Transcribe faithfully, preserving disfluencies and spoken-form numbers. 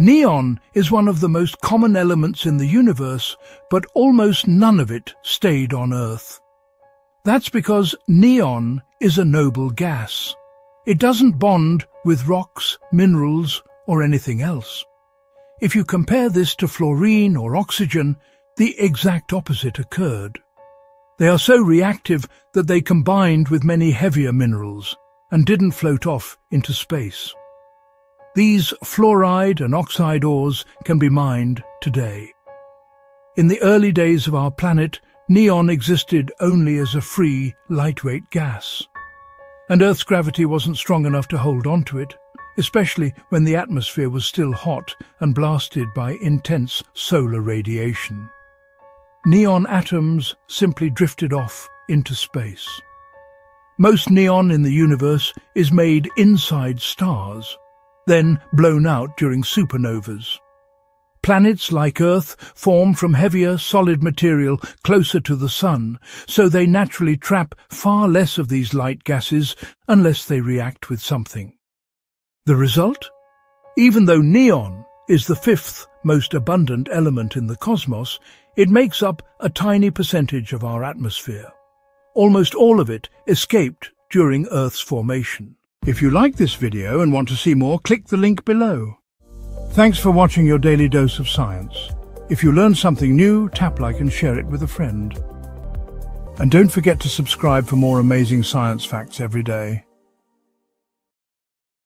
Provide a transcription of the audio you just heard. Neon is one of the most common elements in the universe, but almost none of it stayed on Earth. That's because neon is a noble gas. It doesn't bond with rocks, minerals, or anything else. If you compare this to fluorine or oxygen, the exact opposite occurred. They are so reactive that they combined with many heavier minerals and didn't float off into space. These fluoride and oxide ores can be mined today. In the early days of our planet, neon existed only as a free, lightweight gas. And Earth's gravity wasn't strong enough to hold on to it, especially when the atmosphere was still hot and blasted by intense solar radiation. Neon atoms simply drifted off into space. Most neon in the universe is made inside stars, then blown out during supernovas. Planets like Earth form from heavier, solid material closer to the sun, so they naturally trap far less of these light gases unless they react with something. The result? Even though neon is the fifth most abundant element in the cosmos, it makes up a tiny percentage of our atmosphere. Almost all of it escaped during Earth's formation. If you like this video and want to see more, click the link below. Thanks for watching your Daily Dose of Science. If you learn something new, tap like and share it with a friend. And don't forget to subscribe for more amazing science facts every day.